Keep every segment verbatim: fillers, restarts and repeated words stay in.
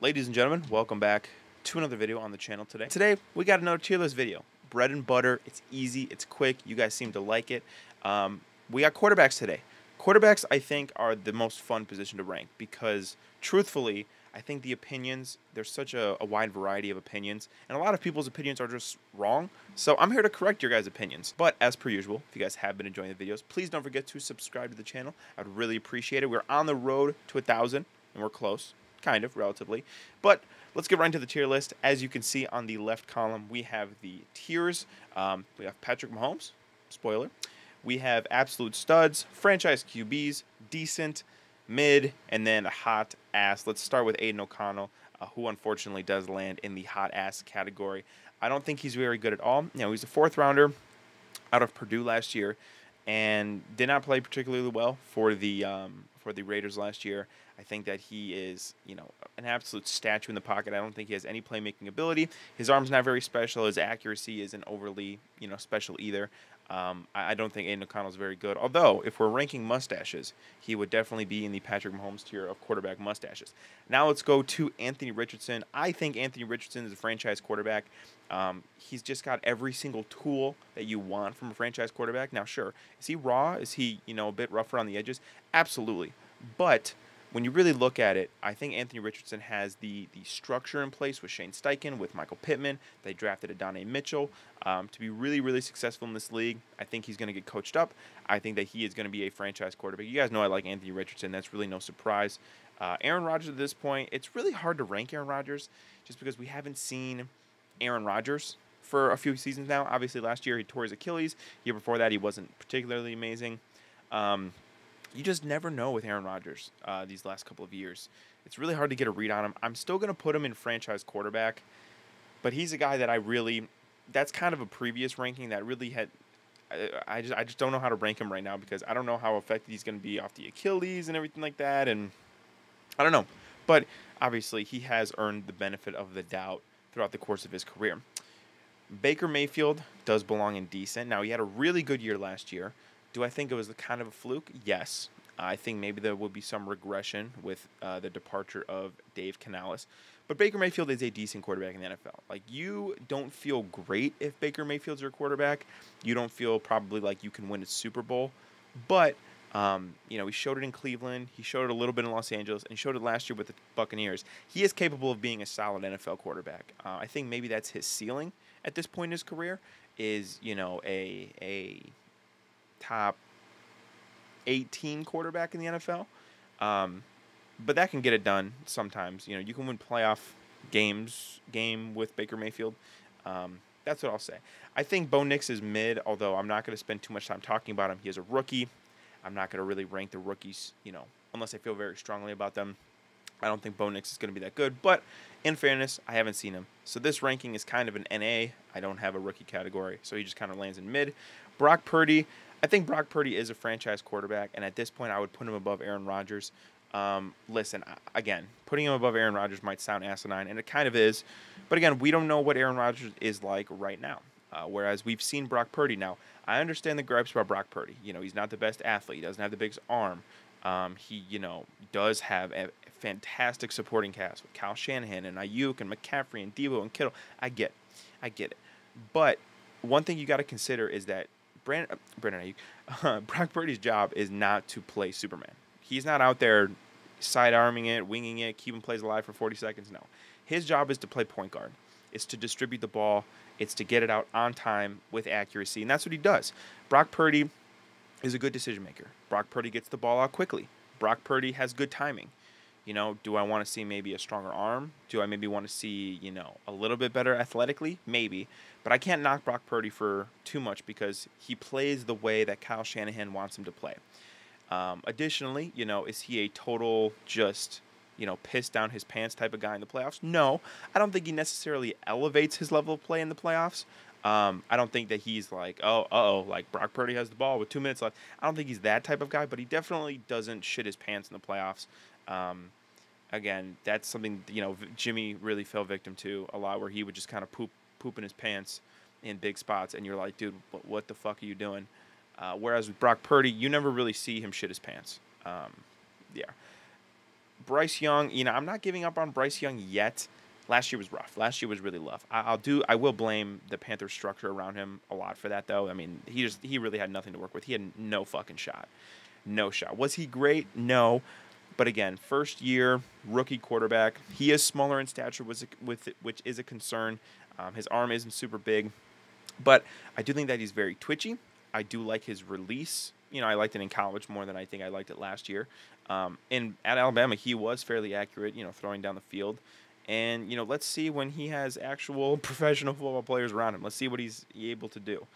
Ladies and gentlemen, welcome back to another video on the channel today. Today, we got another tier list video. Bread and butter. It's easy. It's quick. You guys seem to like it. Um, we got quarterbacks today. Quarterbacks, I think, are the most fun position to rank because, truthfully, I think the opinions, there's such a, a wide variety of opinions, and a lot of people's opinions are just wrong. So I'm here to correct your guys' opinions. But as per usual, if you guys have been enjoying the videos, please don't forget to subscribe to the channel. I'd really appreciate it. We're on the road to a thousand, and we're close. Kind of, relatively. But let's get right into the tier list. As you can see on the left column, we have the tiers. Um, we have Patrick Mahomes, spoiler. We have absolute studs, franchise Q Bs, decent, mid, and then a hot ass. Let's start with Aiden O'Connell, uh, who unfortunately does land in the hot ass category. I don't think he's very good at all. You know, he's a fourth rounder out of Purdue last year and did not play particularly well for the um, for the Raiders last year. I think that he is, you know, an absolute statue in the pocket. I don't think he has any playmaking ability. His arm's not very special. His accuracy isn't overly, you know, special either. Um, I, I don't think Aiden O'Connell's very good. Although, if we're ranking mustaches, he would definitely be in the Patrick Mahomes tier of quarterback mustaches. Now let's go to Anthony Richardson. I think Anthony Richardson is a franchise quarterback. Um, he's just got every single tool that you want from a franchise quarterback. Now, sure, is he raw? Is he, you know, a bit rough around the edges? Absolutely. But when you really look at it, I think Anthony Richardson has the the structure in place with Shane Steichen, with Michael Pittman. They drafted Adonai Mitchell um, to be really, really successful in this league. I think he's going to get coached up. I think that he is going to be a franchise quarterback. You guys know I like Anthony Richardson. That's really no surprise. Uh, Aaron Rodgers at this point, it's really hard to rank Aaron Rodgers just because we haven't seen Aaron Rodgers for a few seasons now. Obviously, last year he tore his Achilles. The year before that, he wasn't particularly amazing. Um, You just never know with Aaron Rodgers uh, these last couple of years. It's really hard to get a read on him. I'm still going to put him in franchise quarterback, but he's a guy that I really – that's kind of a previous ranking that really had – I just I just don't know how to rank him right now because I don't know how affected he's going to be off the Achilles and everything like that, and I don't know. But obviously he has earned the benefit of the doubt throughout the course of his career. Baker Mayfield does belong in decent. Now, he had a really good year last year. Do I think it was the kind of a fluke? Yes. I think maybe there will be some regression with uh, the departure of Dave Canales. But Baker Mayfield is a decent quarterback in the N F L. Like, you don't feel great if Baker Mayfield's your quarterback. You don't feel probably like you can win a Super Bowl. But, um, you know, he showed it in Cleveland. He showed it a little bit in Los Angeles. And he showed it last year with the Buccaneers. He is capable of being a solid N F L quarterback. Uh, I think maybe that's his ceiling at this point in his career is, you know, a a... top eighteen quarterback in the N F L, um, but that can get it done sometimes. You know, you can win playoff games game with Baker Mayfield. Um, that's what I'll say. I think Bo Nix is mid, although I'm not going to spend too much time talking about him. He is a rookie. I'm not going to really rank the rookies, you know, unless I feel very strongly about them. I don't think Bo Nix is going to be that good, but in fairness, I haven't seen him. So this ranking is kind of an N A. I don't have a rookie category, so he just kind of lands in mid. Brock Purdy. I think Brock Purdy is a franchise quarterback, and at this point, I would put him above Aaron Rodgers. Um, listen, again, putting him above Aaron Rodgers might sound asinine, and it kind of is. But again, we don't know what Aaron Rodgers is like right now, uh, whereas we've seen Brock Purdy. Now, I understand the gripes about Brock Purdy. You know, he's not the best athlete. He doesn't have the biggest arm. Um, he, you know, does have a fantastic supporting cast with Kyle Shanahan and Ayuk and McCaffrey and Deebo and Kittle. I get it. I get it. But one thing you got to consider is that Brandon, Brandon Ayuk, uh, Brock Purdy's job is not to play Superman. He's not out there side-arming it, winging it, keeping plays alive for forty seconds. No. His job is to play point guard. It's to distribute the ball. It's to get it out on time with accuracy, and that's what he does. Brock Purdy is a good decision-maker. Brock Purdy gets the ball out quickly. Brock Purdy has good timing. You know, do I want to see maybe a stronger arm? Do I maybe want to see, you know, a little bit better athletically? Maybe. But I can't knock Brock Purdy for too much because he plays the way that Kyle Shanahan wants him to play. Um, additionally, you know, is he a total just, you know, piss down his pants type of guy in the playoffs? No. I don't think he necessarily elevates his level of play in the playoffs. Um, I don't think that he's like, oh, uh-oh, like Brock Purdy has the ball with two minutes left. I don't think he's that type of guy, but he definitely doesn't shit his pants in the playoffs. Um, again, that's something, you know, Jimmy really fell victim to a lot where he would just kind of poop, poop in his pants in big spots. And you're like, dude, what the fuck are you doing? Uh, whereas with Brock Purdy, you never really see him shit his pants. Um, yeah. Bryce Young, you know, I'm not giving up on Bryce Young yet. Last year was rough. Last year was really rough. I'll do. I will blame the Panthers' structure around him a lot for that, though. I mean, he just he really had nothing to work with. He had no fucking shot, no shot. Was he great? No, but again, first year rookie quarterback. He is smaller in stature, was with which is a concern. Um, his arm isn't super big, but I do think that he's very twitchy. I do like his release. You know, I liked it in college more than I think I liked it last year. Um, and at Alabama, he was fairly accurate. You know, throwing down the field. And, you know, let's see when he has actual professional football players around him. Let's see what he's able to do.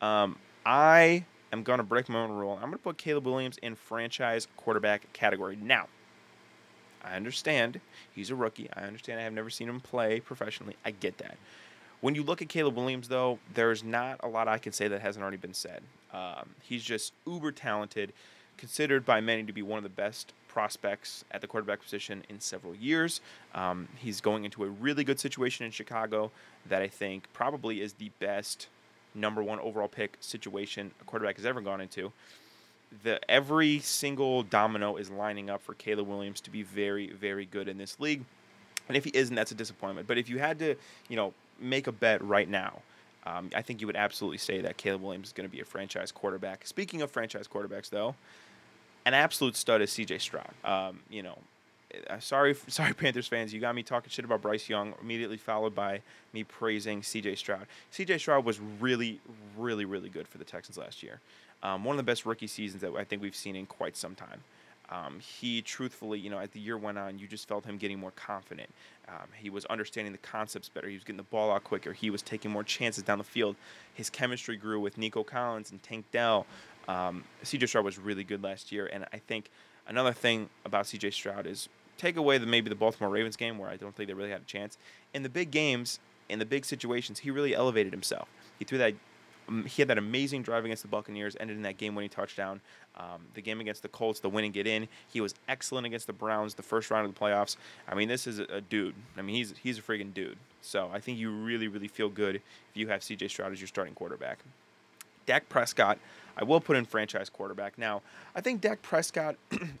Um, I am going to break my own rule. I'm going to put Caleb Williams in franchise quarterback category. Now, I understand he's a rookie. I understand I have never seen him play professionally. I get that. When you look at Caleb Williams, though, there's not a lot I can say that hasn't already been said. Um, he's just uber talented, considered by many to be one of the best prospects at the quarterback position in several years. Um, he's going into a really good situation in Chicago that I think probably is the best number one overall pick situation a quarterback has ever gone into. The every single domino is lining up for Caleb Williams to be very, very good in this league. And if he isn't, that's a disappointment. But if you had to, you know, make a bet right now, um, I think you would absolutely say that Caleb Williams is going to be a franchise quarterback. Speaking of franchise quarterbacks, though, an absolute stud is C J. Stroud. Um, you know, sorry, sorry, Panthers fans. You got me talking shit about Bryce Young, immediately followed by me praising C J. Stroud. C J. Stroud was really, really, really good for the Texans last year. Um, one of the best rookie seasons that I think we've seen in quite some time. Um, he truthfully, you know, as the year went on, you just felt him getting more confident. Um, he was understanding the concepts better. He was getting the ball out quicker. He was taking more chances down the field. His chemistry grew with Nico Collins and Tank Dell. Um, C J. Stroud was really good last year, and I think another thing about C J. Stroud is take away the maybe the Baltimore Ravens game where I don't think they really had a chance. In the big games, in the big situations, he really elevated himself. He threw that, um, he had that amazing drive against the Buccaneers, ended in that game-winning touchdown. Um, the game against the Colts, the win and get in. He was excellent against the Browns, the first round of the playoffs. I mean, this is a, a dude. I mean, he's he's a freaking dude. So I think you really, really feel good if you have C J. Stroud as your starting quarterback. Dak Prescott, I will put in franchise quarterback. Now, I think Dak Prescott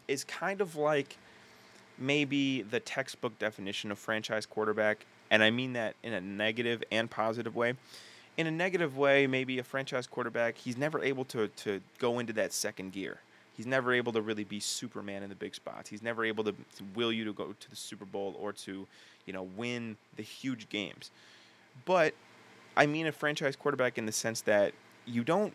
is kind of like maybe the textbook definition of franchise quarterback, and I mean that in a negative and positive way. In a negative way, maybe a franchise quarterback, he's never able to, to go into that second gear. He's never able to really be Superman in the big spots. He's never able to, to will you to go to the Super Bowl or to, you know, win the huge games. But I mean a franchise quarterback in the sense that you don't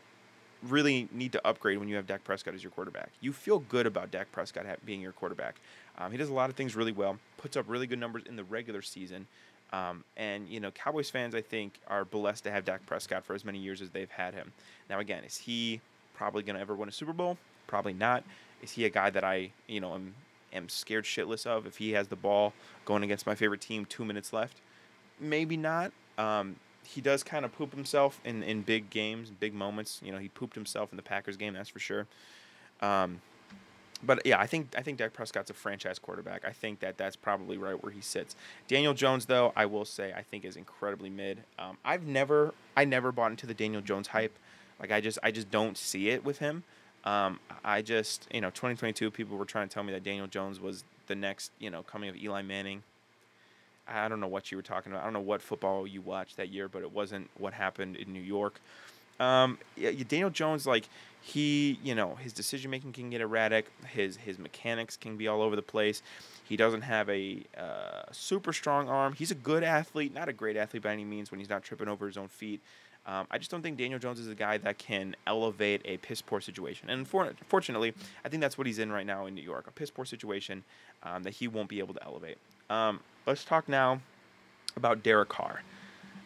really need to upgrade when you have Dak Prescott as your quarterback. You feel good about Dak Prescott being your quarterback. Um, he does a lot of things really well, puts up really good numbers in the regular season. Um, and, you know, Cowboys fans, I think, are blessed to have Dak Prescott for as many years as they've had him. Now, again, is he probably going to ever win a Super Bowl? Probably not. Is he a guy that I, you know, am, am scared shitless of if he has the ball going against my favorite team two minutes left? Maybe not. Um, He does kind of poop himself in, in big games, big moments. You know, he pooped himself in the Packers game, that's for sure. Um, but, yeah, I think I think Dak Prescott's a franchise quarterback. I think that that's probably right where he sits. Daniel Jones, though, I will say I think is incredibly mid. Um, I've never I never bought into the Daniel Jones hype. Like, I just I just don't see it with him. Um, I just, you know, twenty twenty-two, people were trying to tell me that Daniel Jones was the next, you know, coming of Eli Manning. I don't know what you were talking about. I don't know what football you watched that year, but it wasn't what happened in New York. Um, yeah, Daniel Jones, like, he, you know, his decision-making can get erratic. His his mechanics can be all over the place. He doesn't have a uh, super strong arm. He's a good athlete, not a great athlete by any means when he's not tripping over his own feet. Um, I just don't think Daniel Jones is a guy that can elevate a piss-poor situation. And for, fortunately, I think that's what he's in right now in New York, a piss-poor situation um, that he won't be able to elevate. Um, let's talk now about Derek Carr.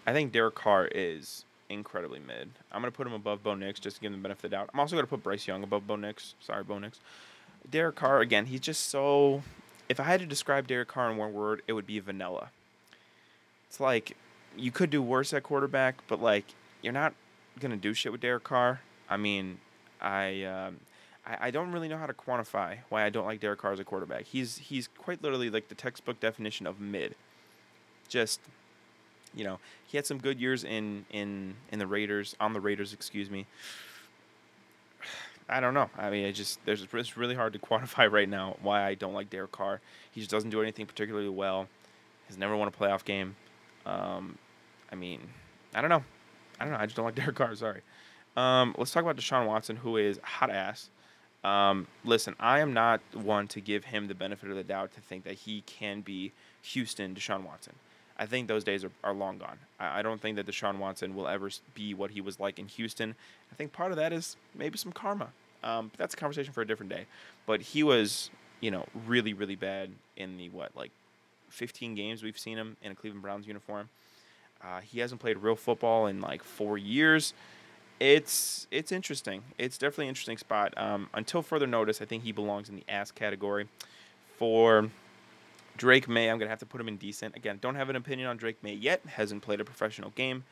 I think Derek Carr is incredibly mid. I'm going to put him above Bo Nix just to give him the benefit of the doubt. I'm also going to put Bryce Young above Bo Nix. Sorry, Bo Nix. Derek Carr, again, he's just so... If I had to describe Derek Carr in one word, it would be vanilla. It's like you could do worse at quarterback, but, like, you're not going to do shit with Derek Carr. I mean, I... Um, I don't really know how to quantify why I don't like Derek Carr as a quarterback. He's he's quite literally like the textbook definition of mid. Just, you know, he had some good years in in in the Raiders on the Raiders, excuse me. I don't know. I mean, it just there's it's really hard to quantify right now why I don't like Derek Carr. He just doesn't do anything particularly well. He's never won a playoff game. Um, I mean, I don't know. I don't know. I just don't like Derek Carr. Sorry. Um, let's talk about Deshaun Watson, who is hot ass. Um, listen, I am not one to give him the benefit of the doubt to think that he can be Houston Deshaun Watson. I think those days are, are long gone. I, I don't think that Deshaun Watson will ever be what he was like in Houston. I think part of that is maybe some karma. Um, but that's a conversation for a different day. But he was, you know, really, really bad in the, what, like fifteen games we've seen him in a Cleveland Browns uniform. Uh, he hasn't played real football in like four years. It's it's interesting. It's definitely an interesting spot. Um, until further notice, I think he belongs in the ass category. For Drake May, I'm going to have to put him in decent. Again, don't have an opinion on Drake May yet. Hasn't played a professional game.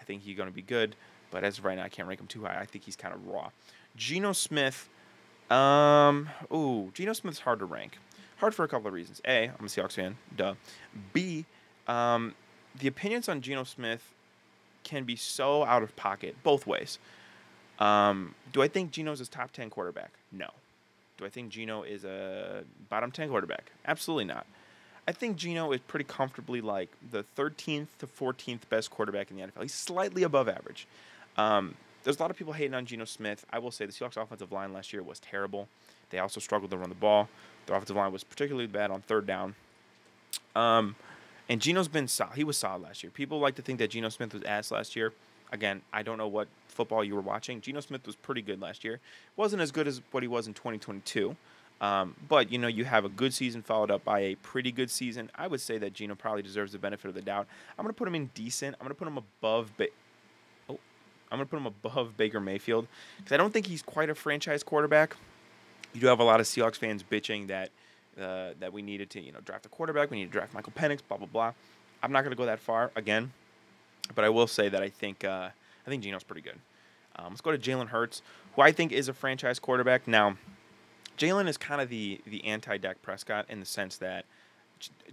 I think he's going to be good. But as of right now, I can't rank him too high. I think he's kind of raw. Geno Smith. Um, ooh, Geno Smith's hard to rank. Hard for a couple of reasons. A, I'm a Seahawks fan. Duh. B, um, the opinions on Geno Smith can be so out of pocket both ways. Um, do I think Geno's a top ten quarterback? No. Do I think Geno is a bottom ten quarterback? Absolutely not. I think Geno is pretty comfortably like the thirteenth to fourteenth best quarterback in the N F L. He's slightly above average. Um, there's a lot of people hating on Geno Smith. I will say the Seahawks offensive line last year was terrible. They also struggled to run the ball. Their offensive line was particularly bad on third down. Um, and Geno's been solid. He was solid last year. People like to think that Geno Smith was ass last year. Again, I don't know what football you were watching. Geno Smith was pretty good last year. Wasn't as good as what he was in twenty twenty-two. Um, but, you know, you have a good season followed up by a pretty good season. I would say that Geno probably deserves the benefit of the doubt. I'm going to put him in decent. I'm going to put him above ba- oh, I'm going to put him above Baker Mayfield because I don't think he's quite a franchise quarterback. You do have a lot of Seahawks fans bitching that uh, that we needed to, you know, draft a quarterback. We need to draft Michael Penix, blah, blah, blah. I'm not going to go that far again. But I will say that I think uh, I think Geno's pretty good. Um, let's go to Jalen Hurts, who I think is a franchise quarterback. Now, Jalen is kind of the the anti-Dak Prescott in the sense that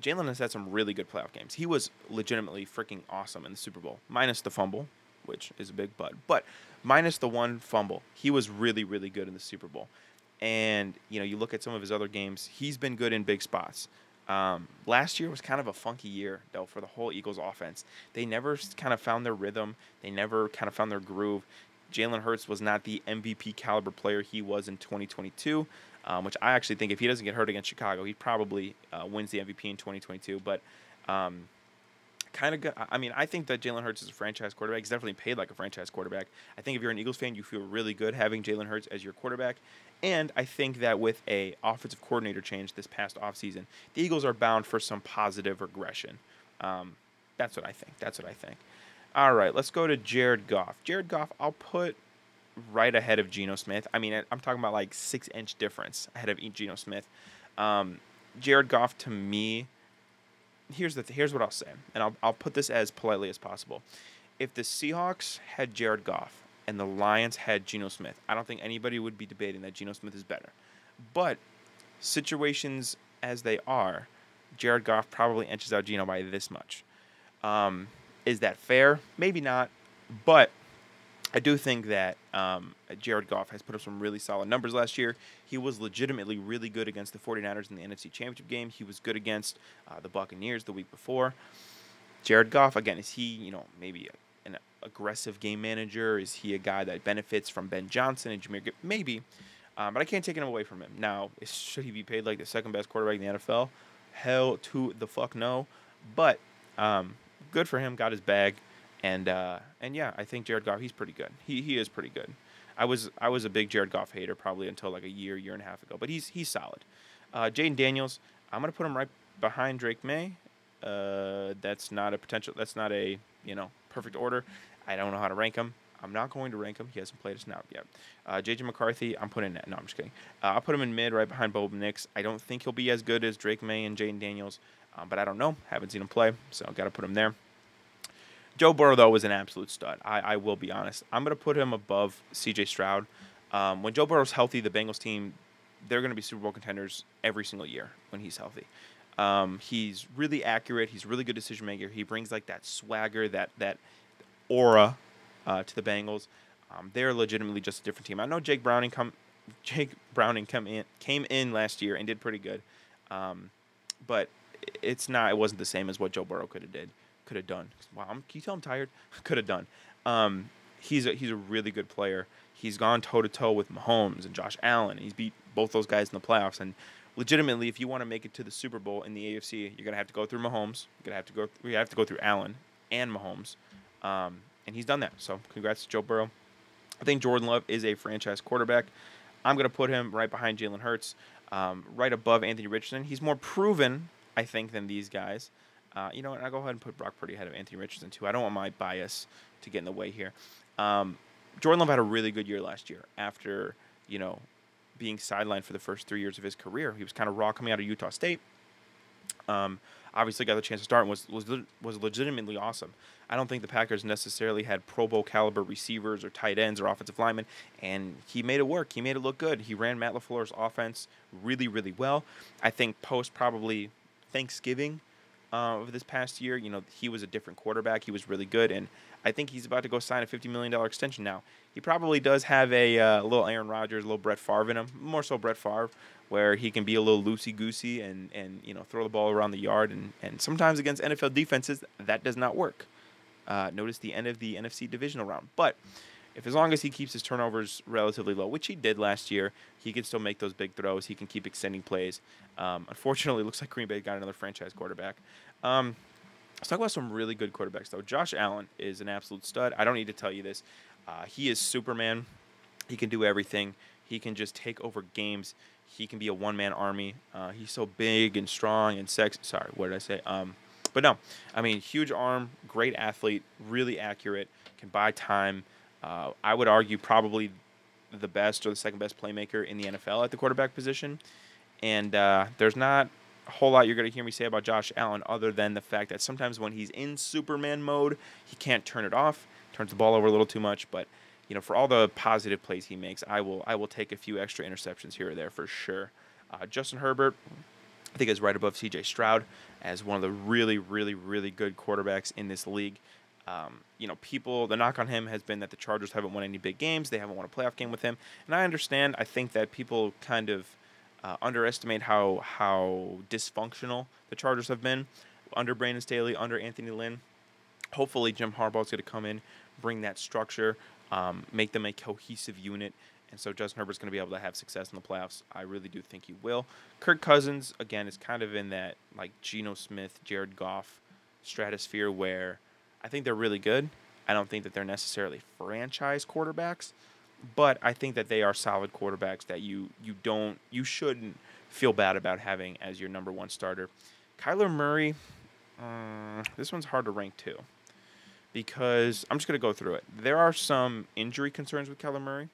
Jalen has had some really good playoff games. He was legitimately freaking awesome in the Super Bowl, minus the fumble, which is a big but. But minus the one fumble, he was really, really good in the Super Bowl. And, you know, you look at some of his other games, he's been good in big spots. Um, last year was kind of a funky year, though, for the whole Eagles offense. They never kind of found their rhythm. They never kind of found their groove. Jalen Hurts was not the M V P caliber player he was in twenty twenty-two, um, which I actually think if he doesn't get hurt against Chicago, he probably uh, wins the M V P in twenty twenty-two. But um, kind of good. I mean, I think that Jalen Hurts is a franchise quarterback. He's definitely paid like a franchise quarterback. I think if you're an Eagles fan, you feel really good having Jalen Hurts as your quarterback. And I think that with a offensive coordinator change this past offseason, the Eagles are bound for some positive regression. Um, that's what I think. That's what I think. All right, let's go to Jared Goff. Jared Goff, I'll put right ahead of Geno Smith. I mean, I'm talking about like six-inch difference ahead of Geno Smith. Um, Jared Goff, to me, here's the th- here's what I'll say, and I'll I'll put this as politely as possible. If the Seahawks had Jared Goff and the Lions had Geno Smith, I don't think anybody would be debating that Geno Smith is better. But situations as they are, Jared Goff probably inches out Geno by this much. Um, Is that fair? Maybe not, but I do think that um, Jared Goff has put up some really solid numbers last year. He was legitimately really good against the 49ers in the N F C Championship game. He was good against uh, the Buccaneers the week before. Jared Goff, again, is he, you know, maybe an aggressive game manager? Is he a guy that benefits from Ben Johnson and Jahmyr? Maybe, um, but I can't take him away from him. Now, should he be paid like the second-best quarterback in the N F L? Hell to the fuck no, but... Um, Good for him, got his bag, and uh, and yeah, I think Jared Goff, he's pretty good. He he is pretty good. I was I was a big Jared Goff hater probably until like a year, year and a half ago, but he's he's solid. Uh, Jaden Daniels, I'm gonna put him right behind Drake May. Uh, that's not a potential. That's not a you know perfect order. I don't know how to rank him. I'm not going to rank him. He hasn't played a snap yet. Uh, J J McCarthy, I'm putting that. No, I'm just kidding. Uh, I'll put him in mid, right behind Bo Nix. I don't think he'll be as good as Drake May and Jaden Daniels. Um, but I don't know. Haven't seen him play, so I've got to put him there. Joe Burrow, though, was an absolute stud. I, I will be honest. I'm going to put him above C J. Stroud. Um, when Joe Burrow's healthy, the Bengals team, they're going to be Super Bowl contenders every single year when he's healthy. Um, he's really accurate. He's a really good decision maker. He brings, like, that swagger, that, that aura uh, to the Bengals. Um, they're legitimately just a different team. I know Jake Browning come Jake Browning come in came in last year and did pretty good, um, but it's not. It wasn't the same as what Joe Burrow could have did could have done. Wow, I'm, can you tell I'm tired? Could have done. Um, he's a, he's a really good player. He's gone toe to toe with Mahomes and Josh Allen. He's beat both those guys in the playoffs. And legitimately, if you want to make it to the Super Bowl in the A F C, you're gonna have to go through Mahomes. You're gonna have to go. Th- you have to go through Allen and Mahomes. Um, and he's done that. So congrats to Joe Burrow. I think Jordan Love is a franchise quarterback. I'm going to put him right behind Jalen Hurts, um, right above Anthony Richardson. He's more proven, I think, than these guys. Uh, you know what? I'll go ahead and put Brock Purdy ahead of Anthony Richardson, too. I don't want my bias to get in the way here. Um, Jordan Love had a really good year last year after, you know, being sidelined for the first three years of his career. He was kind of raw coming out of Utah State. Um, obviously got the chance to start and was, was, was legitimately awesome. I don't think the Packers necessarily had Pro Bowl caliber receivers or tight ends or offensive linemen, and he made it work. He made it look good. He ran Matt LaFleur's offense really, really well. I think post probably Thanksgiving uh, of this past year, you know, he was a different quarterback. He was really good, and I think he's about to go sign a fifty million dollars extension now. He probably does have a uh, little Aaron Rodgers, a little Brett Favre in him, more so Brett Favre, where he can be a little loosey-goosey and, and you know, throw the ball around the yard. And, and sometimes against N F L defenses, that does not work. Uh, notice the end of the N F C divisional round. But if as long as he keeps his turnovers relatively low, which he did last year, he can still make those big throws. He can keep extending plays. Um, unfortunately, it looks like Green Bay got another franchise quarterback. Um, let's talk about some really good quarterbacks, though. Josh Allen is an absolute stud. I don't need to tell you this. Uh, he is Superman. He can do everything. He can just take over games. He can be a one-man army. Uh, he's so big and strong and sexy. Sorry, what did I say? Um, but no, I mean, huge arm, great athlete, really accurate, can buy time. Uh, I would argue probably the best or the second best playmaker in the N F L at the quarterback position. And uh, there's not a whole lot you're going to hear me say about Josh Allen other than the fact that sometimes when he's in Superman mode, he can't turn it off, turns the ball over a little too much, but you know, for all the positive plays he makes, I will I will take a few extra interceptions here or there for sure. Uh, Justin Herbert, I think, is right above C J. Stroud as one of the really, really, really good quarterbacks in this league. Um, you know, people, the knock on him has been that the Chargers haven't won any big games. They haven't won a playoff game with him. And I understand, I think that people kind of uh, underestimate how how dysfunctional the Chargers have been under Brandon Staley, under Anthony Lynn. Hopefully Jim Harbaugh is going to come in, bring that structure, Um, make them a cohesive unit, and so Justin Herbert's going to be able to have success in the playoffs. I really do think he will. Kirk Cousins, again, is kind of in that, like, Geno Smith, Jared Goff stratosphere where I think they're really good. I don't think that they're necessarily franchise quarterbacks, but I think that they are solid quarterbacks that you you don't you shouldn't feel bad about having as your number one starter. Kyler Murray, uh, this one's hard to rank too, because I'm just going to go through it. There are some injury concerns with Kyler Murray.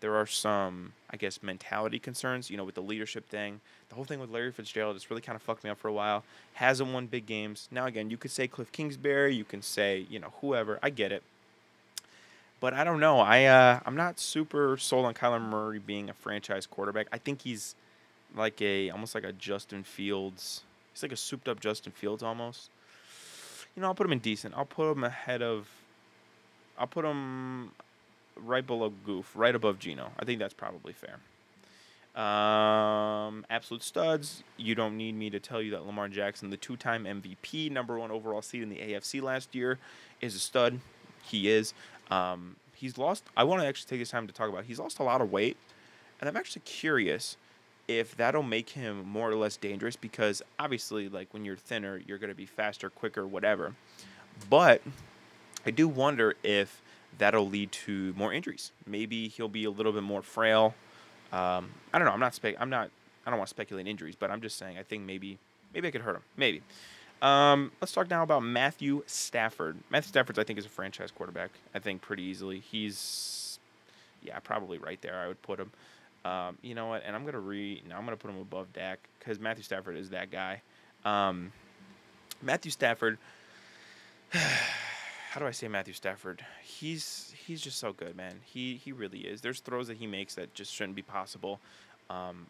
There are some, I guess, mentality concerns, you know, with the leadership thing. The whole thing with Larry Fitzgerald just really kind of fucked me up for a while. Hasn't won big games. Now, again, you could say Cliff Kingsbury. You can say, you know, whoever. I get it. But I don't know. I, uh, I'm not super sold on Kyler Murray being a franchise quarterback. I think he's like a, almost like a Justin Fields. He's like a souped-up Justin Fields almost. You know, I'll put him in decent. I'll put him ahead of – I'll put him right below Goof, right above Geno. I think that's probably fair. Um, absolute studs. You don't need me to tell you that Lamar Jackson, the two-time M V P, number one overall seed in the A F C last year, is a stud. He is. Um, he's lost – I want to actually take this time to talk about it. He's lost a lot of weight, and I'm actually curious – if that'll make him more or less dangerous, because obviously, like, when you're thinner, you're going to be faster, quicker, whatever. But I do wonder if that'll lead to more injuries. Maybe he'll be a little bit more frail. Um, I don't know. I'm not spec. I'm not. I don't want to speculate injuries, but I'm just saying. I think maybe, maybe I could hurt him. Maybe. Um, let's talk now about Matthew Stafford. Matthew Stafford, I think, is a franchise quarterback. I think pretty easily. He's, yeah, probably right there. I would put him. Um, you know what? And I'm gonna re. Now I'm gonna put him above Dak because Matthew Stafford is that guy. Um, Matthew Stafford. How do I say Matthew Stafford? He's he's just so good, man. He he really is. There's throws that he makes that just shouldn't be possible. Um,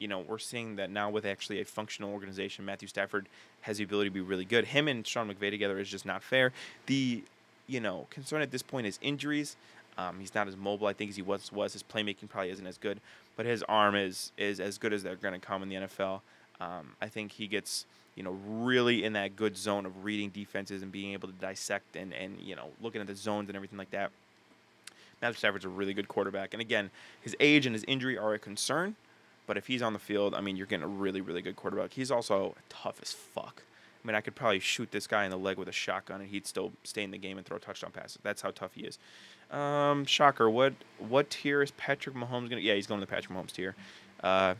you know, we're seeing that now with actually a functional organization. Matthew Stafford has the ability to be really good. Him and Sean McVay together is just not fair. The you know concern at this point is injuries. Um, he's not as mobile, I think, as he once was. His playmaking probably isn't as good, but his arm is is as good as they're going to come in the N F L. Um, I think he gets, you know, really in that good zone of reading defenses and being able to dissect and, and you know, looking at the zones and everything like that. Matthew Stafford's a really good quarterback. And, again, his age and his injury are a concern, but if he's on the field, I mean, you're getting a really, really good quarterback. He's also tough as fuck. I mean, I could probably shoot this guy in the leg with a shotgun, and he'd still stay in the game and throw touchdown passes. That's how tough he is. Um, shocker. What what tier is Patrick Mahomes going to? Yeah, he's going to the Patrick Mahomes tier. Uh,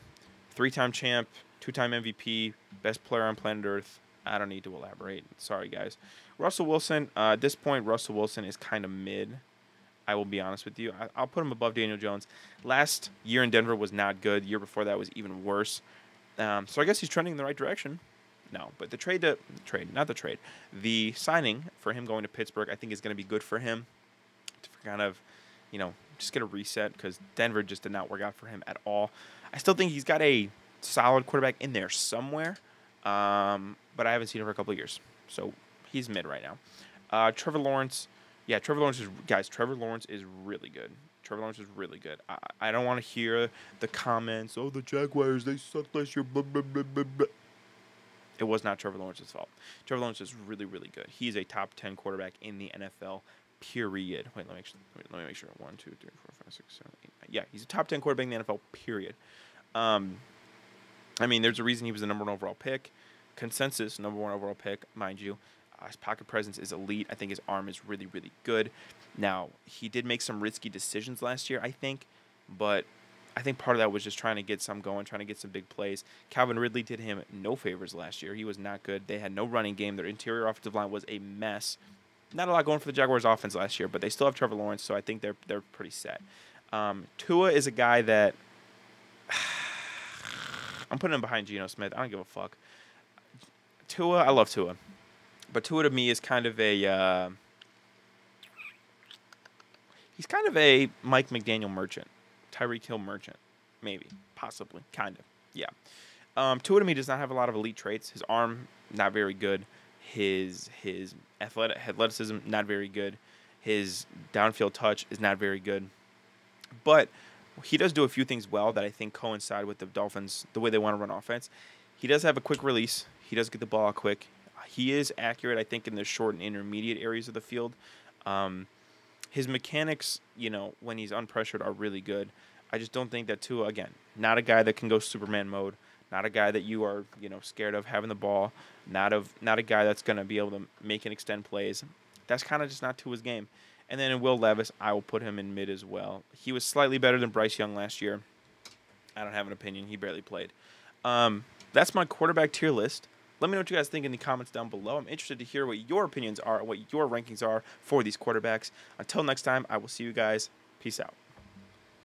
three-time champ, two-time M V P, best player on planet Earth. I don't need to elaborate. Sorry, guys. Russell Wilson. Uh, at this point, Russell Wilson is kind of mid. I will be honest with you. I, I'll put him above Daniel Jones. Last year in Denver was not good. Year before that was even worse. Um, so I guess he's trending in the right direction. No, but the trade, to, trade, not the trade, the signing for him going to Pittsburgh, I think is going to be good for him to kind of, you know, just get a reset because Denver just did not work out for him at all. I still think he's got a solid quarterback in there somewhere, um, but I haven't seen him for a couple of years, so he's mid right now. Uh, Trevor Lawrence, yeah, Trevor Lawrence is, guys, Trevor Lawrence is really good. Trevor Lawrence is really good. I, I don't want to hear the comments, oh, the Jaguars, they sucked last year, blah, blah, blah, blah, blah. It was not Trevor Lawrence's fault. Trevor Lawrence is really, really good. He's a top ten quarterback in the N F L, period. Wait, let me make sure. Wait, let me make sure. One, two, three, four, five, six, seven, eight, nine. Yeah, he's a top ten quarterback in the N F L, period. Um, I mean, there's a reason he was the number one overall pick. Consensus, number one overall pick, mind you. Uh, his pocket presence is elite. I think his arm is really, really good. Now, he did make some risky decisions last year, I think, but I think part of that was just trying to get some going, trying to get some big plays. Calvin Ridley did him no favors last year. He was not good. They had no running game. Their interior offensive line was a mess. Not a lot going for the Jaguars' offense last year, but they still have Trevor Lawrence, so I think they're they're pretty set. Um, Tua is a guy that I'm putting him behind Geno Smith. I don't give a fuck. Tua, I love Tua, but Tua to me is kind of a uh, he's kind of a Mike McDaniel merchant. Tyreek Hill merchant, maybe, possibly, kind of, yeah. Um, Tua to me does not have a lot of elite traits. His arm, not very good. His his athletic, athleticism, not very good. His downfield touch is not very good. But he does do a few things well that I think coincide with the Dolphins, the way they want to run offense. He does have a quick release. He does get the ball quick. He is accurate, I think, in the short and intermediate areas of the field. Um His mechanics, you know, when he's unpressured are really good. I just don't think that Tua, again, not a guy that can go Superman mode, not a guy that you are, you know, scared of having the ball, not of not a guy that's going to be able to make and extend plays. That's kind of just not Tua's game. And then in Will Levis, I will put him in mid as well. He was slightly better than Bryce Young last year. I don't have an opinion. He barely played. Um, that's my quarterback tier list. Let me know what you guys think in the comments down below. I'm interested to hear what your opinions are and what your rankings are for these quarterbacks. Until next time, I will see you guys. Peace out.